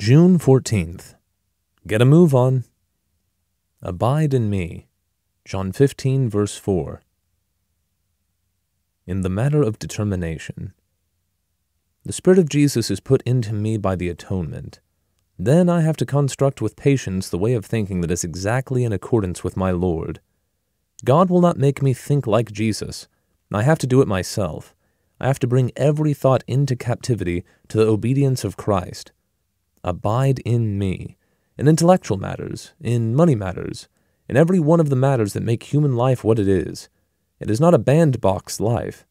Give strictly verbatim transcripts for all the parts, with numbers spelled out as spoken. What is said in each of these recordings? June fourteenth. Get a move on. Abide in me. John fifteen, verse four. In the matter of determination. The Spirit of Jesus is put into me by the atonement. Then I have to construct with patience the way of thinking that is exactly in accordance with my Lord. God will not make me think like Jesus. I have to do it myself. I have to bring every thought into captivity to the obedience of Christ. Abide in me, in intellectual matters, in money matters, in every one of the matters that make human life what it is. It is not a bandbox life.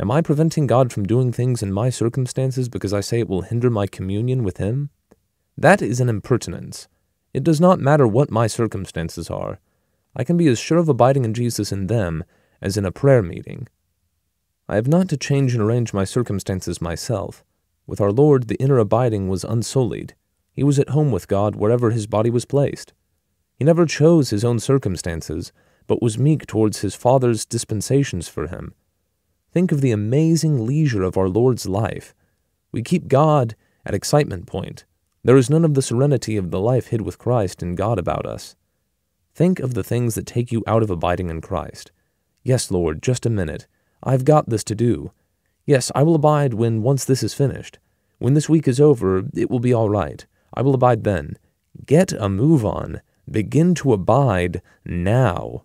Am I preventing God from doing things in my circumstances because I say it will hinder my communion with Him? That is an impertinence. It does not matter what my circumstances are. I can be as sure of abiding in Jesus in them as in a prayer meeting. I have not to change and arrange my circumstances myself. With our Lord, the inner abiding was unsullied. He was at home with God wherever his body was placed. He never chose his own circumstances, but was meek towards his Father's dispensations for him. Think of the amazing leisure of our Lord's life. We keep God at excitement point. There is none of the serenity of the life hid with Christ and God about us. Think of the things that take you out of abiding in Christ. Yes, Lord, just a minute. I've got this to do. Yes, I will abide when once this is finished. When this week is over, it will be all right. I will abide then. Get a move on. Begin to abide now.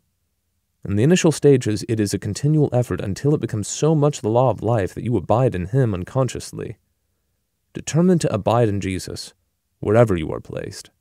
In the initial stages, it is a continual effort until it becomes so much the law of life that you abide in Him unconsciously. Determined to abide in Jesus, wherever you are placed.